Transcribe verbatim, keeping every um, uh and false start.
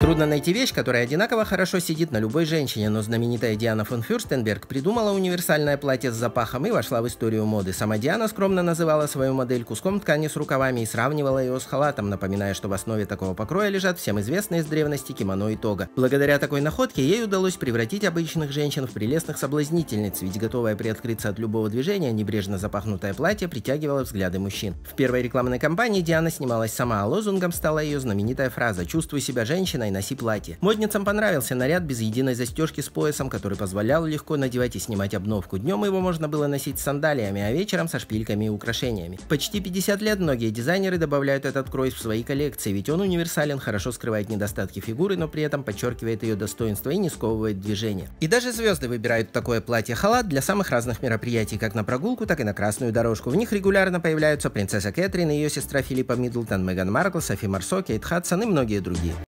Трудно найти вещь, которая одинаково хорошо сидит на любой женщине, но знаменитая Диана фон Фюрстенберг придумала универсальное платье с запахом и вошла в историю моды. Сама Диана скромно называла свою модель куском ткани с рукавами и сравнивала ее с халатом, напоминая, что в основе такого покроя лежат всем известные с древности кимоно и тога. Благодаря такой находке ей удалось превратить обычных женщин в прелестных соблазнительниц, ведь готовая приоткрыться от любого движения, небрежно запахнутое платье притягивало взгляды мужчин. В первой рекламной кампании Диана снималась сама, а лозунгом стала ее знаменитая фраза «Чувствуй себя женщиной, носи платье». Модницам понравился наряд без единой застежки с поясом, который позволял легко надевать и снимать обновку. Днем его можно было носить с сандалиями, а вечером со шпильками и украшениями. Почти пятьдесят лет многие дизайнеры добавляют этот крой в свои коллекции, ведь он универсален, хорошо скрывает недостатки фигуры, но при этом подчеркивает ее достоинство и не сковывает движение. И даже звезды выбирают такое платье-халат для самых разных мероприятий, как на прогулку, так и на красную дорожку. В них регулярно появляются принцесса Кетрин и ее сестра Филиппа Миддлтон, Меган Маркл, Софи Марсо, Кейт Хадсон и многие другие.